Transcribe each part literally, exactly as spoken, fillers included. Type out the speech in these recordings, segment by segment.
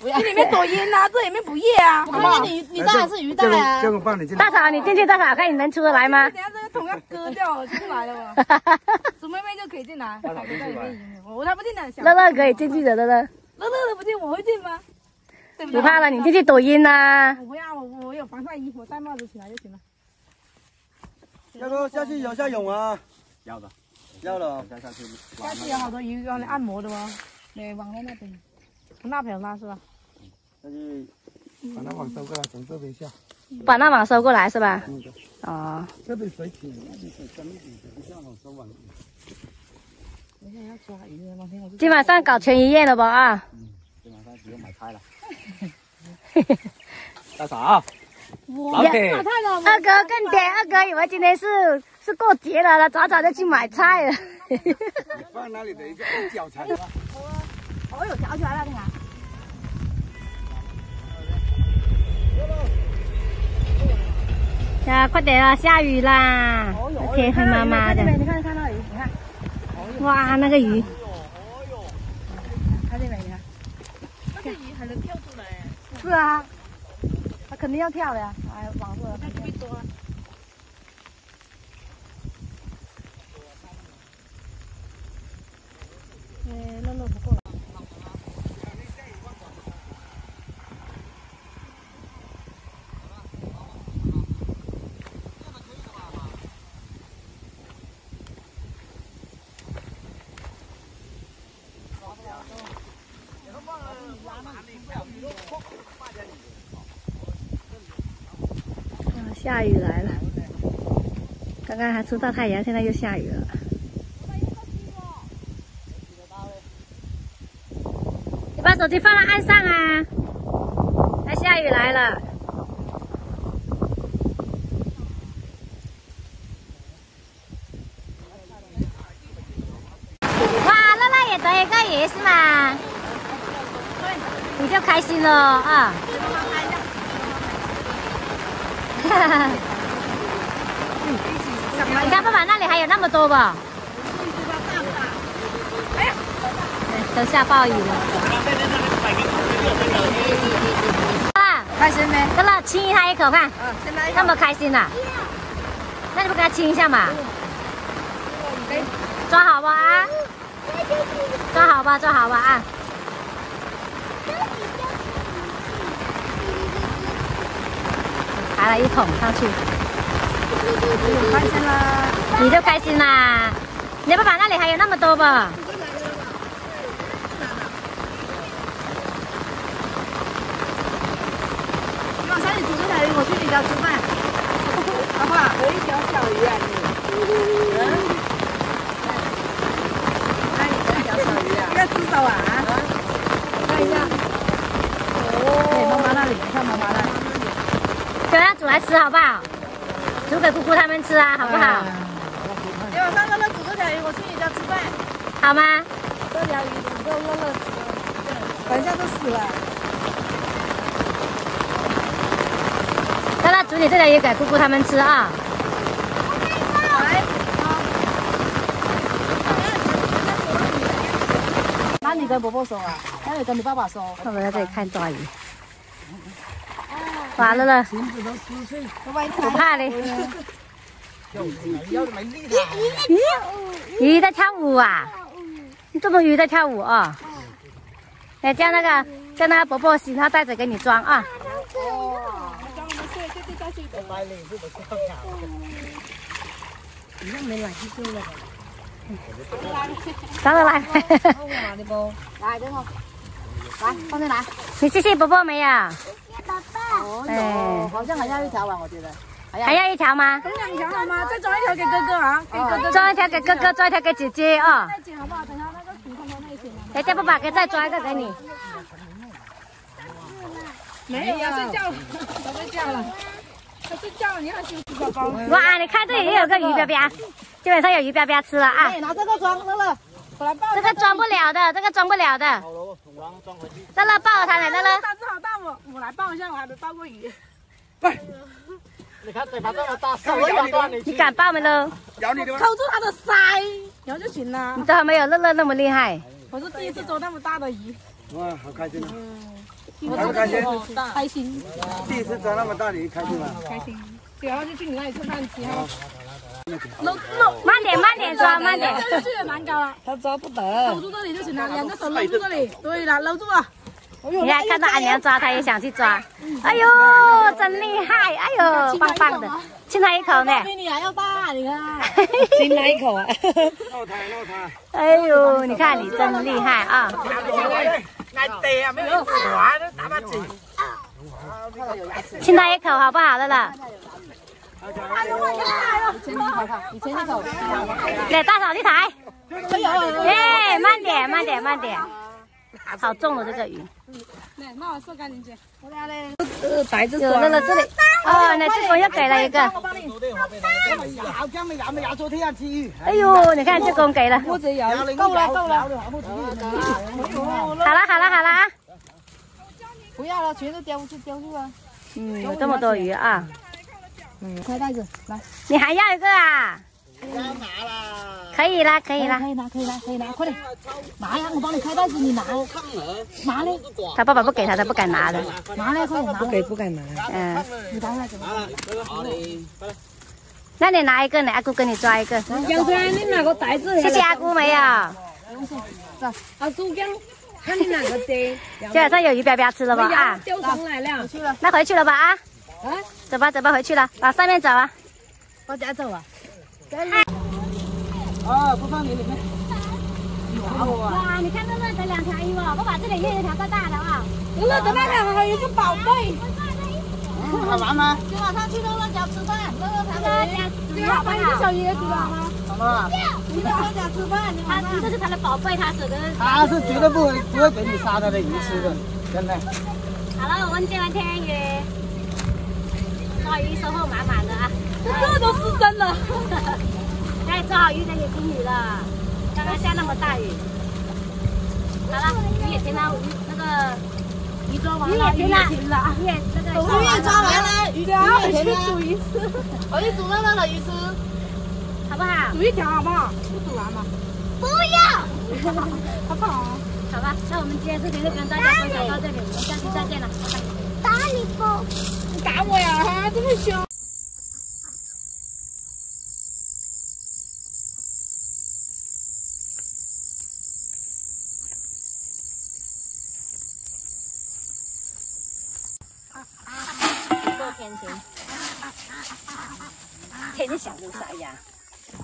不要，这里面抖音啊，这里面不夜啊。我看你你大还是鱼大啊？这个放你进来。大嫂，你进去，大嫂，看你能出得来吗？等下这个桶要割掉，进不来了。鼠妹妹就可以进来。大嫂进来。我才不进来。乐乐可以进去的，乐乐。乐乐都不进，我会进吗？不怕了，你进去抖音呐。我不要，我我有防晒衣，我戴帽子起来就行了。要不下去游下泳啊？要的，要了。下去。下去有好多鱼缸来按摩的哦，对，往那那边。 从那边拉是吧？那就把那网收过来，从这边下。把那网收过来是吧？嗯。哦。这边水浅，那边水深一点，不像网收网。明天要抓鱼了，明天。今晚上搞全鱼宴了不啊？嗯，今晚上不用买菜了。嘿嘿嘿。大嫂。我也买菜了。二哥更点，二哥以为今天是是过节了，他早早就去买菜了。你放那里等一下，我脚踩着。 哦哟，跳起来了，你看。呀、啊，快点啊，下雨啦！哦、天黑麻麻的。你看，你看那鱼，你看。哦、哇，那个鱼。哦哟。看见没？你看。那个鱼还能跳出来。是啊。它肯定要跳的呀！哎，网住了。那鱼多。 下雨来了，刚刚还出大太阳，现在又下雨了。你把手机放到岸上啊！它下雨来了。哇，乐乐也得一个鱼是吗？你就开心了啊！ 你看爸爸那里还有那么多吧？都下暴雨了。啊，开心没？乐乐亲他一口看，那么开心呐、啊？那你不给他亲一下嘛？抓好吧啊！抓好吧，抓好吧啊！ 拿了一桶上去，开心啦！你就开心啦！你爸爸那里还有那么多不？你晚上你煮这条鱼，我去你家吃饭，好不好？有一条小鱼啊你！嗯，那你这条小鱼啊？要吃早啊？看一下，哦，妈妈那里，看妈妈那里。 就要煮来吃好不好？煮给姑姑他们吃啊，好不好？今晚上乐乐煮这条鱼，我去你家吃饭，好吗？这条鱼煮够乐乐吃，等一下就死了。乐乐煮你这条鱼给姑姑他们吃啊。来，那你跟伯伯说啊，那你跟你爸爸说。他们在这里看抓鱼。 完了了，不怕嘞！鱼在跳舞啊！这么鱼在跳舞啊！来叫那个叫那个伯伯洗他袋子给你装啊！等等来，来等我，来放进来。你谢谢伯伯没有？ 哦哟，好像还要一条吧，我觉得。还要一条吗？等两条好吗？再装一条给哥哥啊，给哥哥。装一条给哥哥，装一条给姐姐啊。再剪好不好？等下那个土坑的那一剪。等下爸爸给再装一个给你。没有，要睡觉了，要睡觉了，要睡觉了，你好辛苦宝宝。哇，你看这里也有个鱼标标，基本上有鱼标标吃了啊。拿这个装，乐乐，我来抱。这个装不了的，这个装不了的。 乐乐抱它来，乐乐。胆子好大，我我来抱一下，我还没抱过鱼。喂，你看嘴巴这么大，手这么大，你敢抱没喽？咬你的吗？扣住它的腮，然后就行了。你知道没有，乐乐那么厉害。我是第一次捉那么大的鱼。哇，好开心啊！嗯，我感觉开心。第一次长那么大，你开心吗？开心。主要是去你那里吃饭吃哈。慢点，慢点抓，慢点。这也蛮高了。他抓不得。搂住这里就行了，两个手搂住这里。对了，搂住啊。你看，看到俺娘抓，他也想去抓。哎呦，真厉害！哎呦，棒棒的。亲他一口呢。比你还要大，你看。亲他一口啊。闹他，闹他。哎呦，你看你真厉害啊！ 亲他一口好不好的了？给大嫂去抬。耶，慢点，慢点，慢点。好重的这个鱼。有那个这里。哦，那这公又给了一个。哎呦，你看这公给了。够了，够了。好了，好了，好了啊。 不要了，全都叼去叼去啊！嗯，有这么多鱼啊！嗯，开袋子来。你还要一个啊？要拿了。可以啦，可以啦。可以拿，可以拿，可以拿，快点！拿呀，我帮你开袋子，你拿。拿嘞！他爸爸不给他，他不敢拿的。拿嘞，快点拿！不给，不敢拿。嗯。你拿来怎么？那你拿一个，阿姑给你抓一个。江川，你拿个袋子。谢谢阿姑没有？走，阿姑江。 看你哪个贼，这晚上有鱼标标吃了吧啊？钓上来了，那回去了吧啊？啊，走吧走吧，回去了，往上面走啊，往家走啊。啊，不放你里面。哇，你看这那才两条鱼哦，我把这里又有一条大大的啊。那的那条还有一个宝贝。好玩吗？今晚上去乐乐家吃饭，乐乐家吃饭，把你的小椰子了吗？ 你到他家吃饭，他这是他的宝贝，他舍得。他是绝对不会不会给你杀他的鱼吃的，真的。好了，我们今晚天鱼抓鱼收获满满的啊，这都失真了。哎，抓好鱼才有金鱼了，刚刚下那么大雨。好了，鱼也停了，那个鱼抓完了，鱼也停了，鱼也那个鱼也抓完了，鱼也停了。煮鱼吃，我去煮了那个鱼吃。 好不好？煮一条好不好？不煮完吗？不要。好不好？好吧，那我们今天视频就跟大家分享到这里，我们下期再见了，拜拜。打你不？你打我呀！哈，这么凶。过天晴，天天想着啥呀？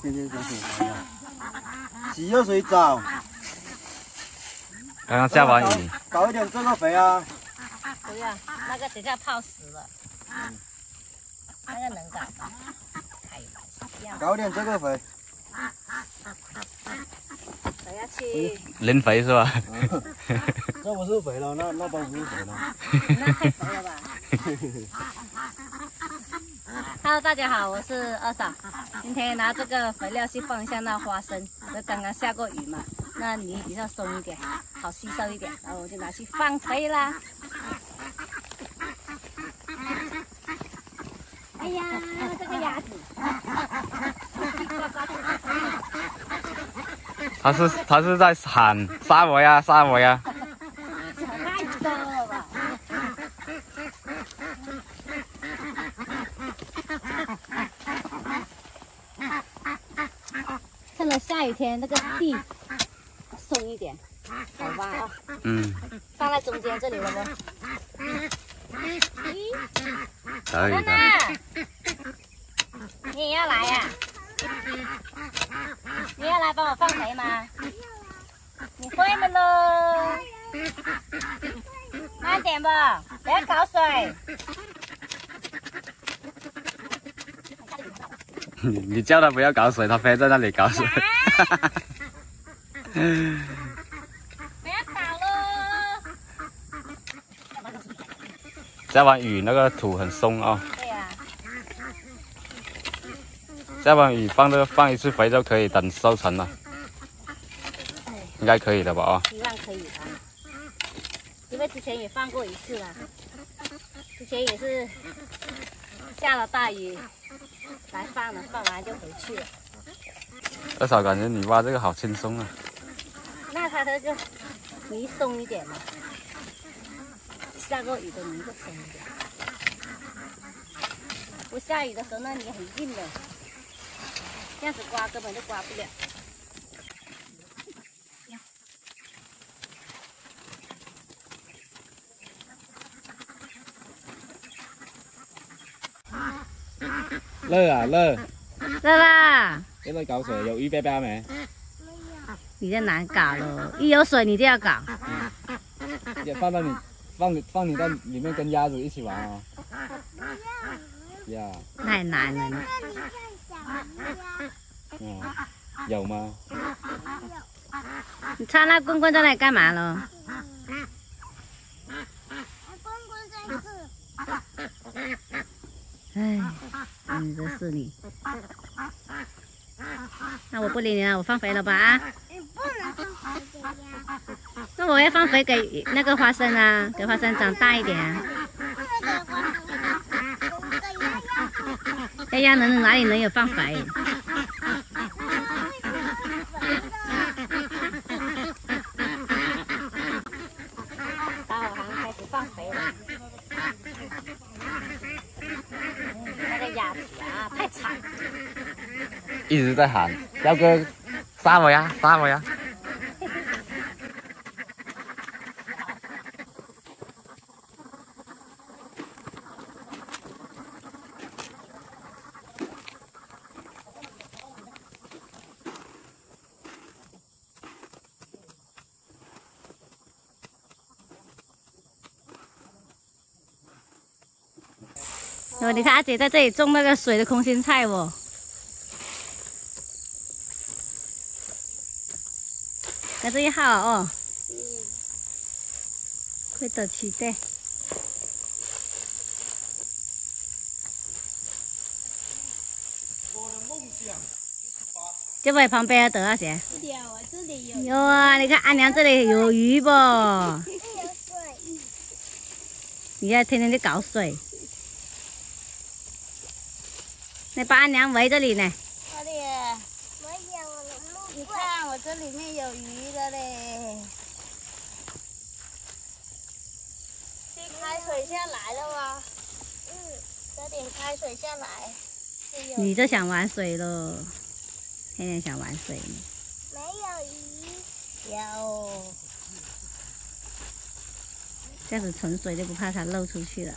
天天在水房呀，洗热水澡。刚刚下完雨。搞一点这个肥啊。不要，那个等下泡死了。嗯、那个能搞吗？开玩笑。搞点这个肥。我要去。人肥是吧？那我是肥了，那那包不是肥了。那太肥了吧。Hello， 大家好，我是二嫂。今天拿这个肥料去放一下那花生，那刚刚下过雨嘛，那泥比较松一点，好吸收一点，然后我就拿去放肥啦。哎呀，这个鸭子，他是他是在喊杀我呀，杀我呀！ 下雨天那个地松一点，好吧啊、哦，嗯，放在中间这里了吗？小雨呢？你要来呀、啊？你要来帮我放肥吗？你会的喽，慢点吧，不要搞水。你你叫他不要搞水，他非在那里搞水。 不要打喽！下完雨那个土很松啊、哦。对呀、啊。下完雨放这放一次肥就可以，等收成了，应该可以的吧？啊。希望可以吧，因为之前也放过一次了，之前也是下了大雨来放了，放完就回去了。 二嫂，感觉你挖这个好轻松啊！那它这个泥松一点嘛，下过雨的泥就松一点，不下雨的时候那泥很硬的，这样子刮根本就刮不了。 勒啊勒，勒啦！你在搞水，有鱼贝贝没？你这难搞了，一有水你就要搞。也放到你，放你放你在里面跟鸭子一起玩哦。呀，太难了。嗯，有吗？你插那棍棍在那干嘛了？ 哎，你这是你。那我不理你了，我放肥了吧啊？不能放肥呀。那我要放肥给那个花生啊，给花生长大一点啊。哎呀，能哪里能有放肥？到我们开始放肥了。 太惨！一直在喊，彪哥，杀我呀，杀我呀！哦、你看阿姐在这里种那个水的空心菜哦，在这一号哦，嗯、快点期待。我的梦想就是把。这位旁边的阿姐。有啊，这里有。有啊，你看阿娘这里有鱼不？有水。你要天天去搞水。 那把俺娘围这里呢。我的，我有我你看我这里面有鱼的嘞。这开水下来了吗？嗯，这点开水下来。你就想玩水喽？天天想玩水。没有鱼。有。这样子沉水就不怕它漏出去了。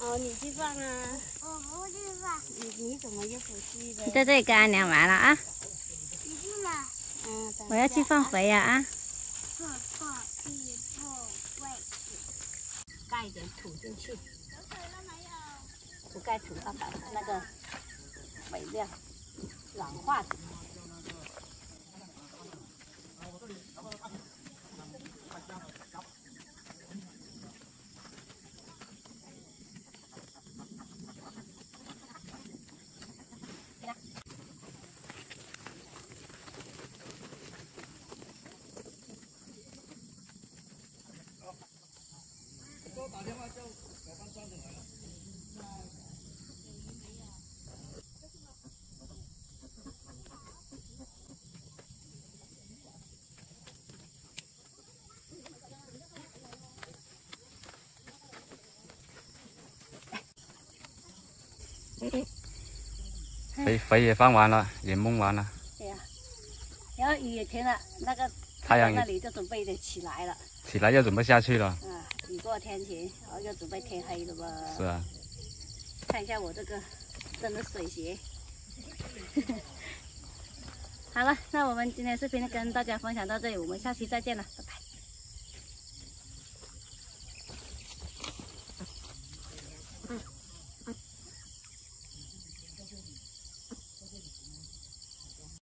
哦，你去放啊！我不去放。你你怎么又不去的？你在这里跟俺娘玩了啊！你去哪？嗯，我要去放肥呀啊！破破地破位，盖一点土进去。有水了没有？不盖土，要把那个肥料软化掉。 打电话叫老班上进来了。肥肥也放完了，也焖完了。对呀、啊，然后雨也停了，那个太阳那里就准备得起来了。起来又准备下去了。嗯。 雨过天晴，然后就准备天黑了吧？是啊。看一下我这个真的水鞋。好了，那我们今天视频就跟大家分享到这里，我们下期再见了，拜拜。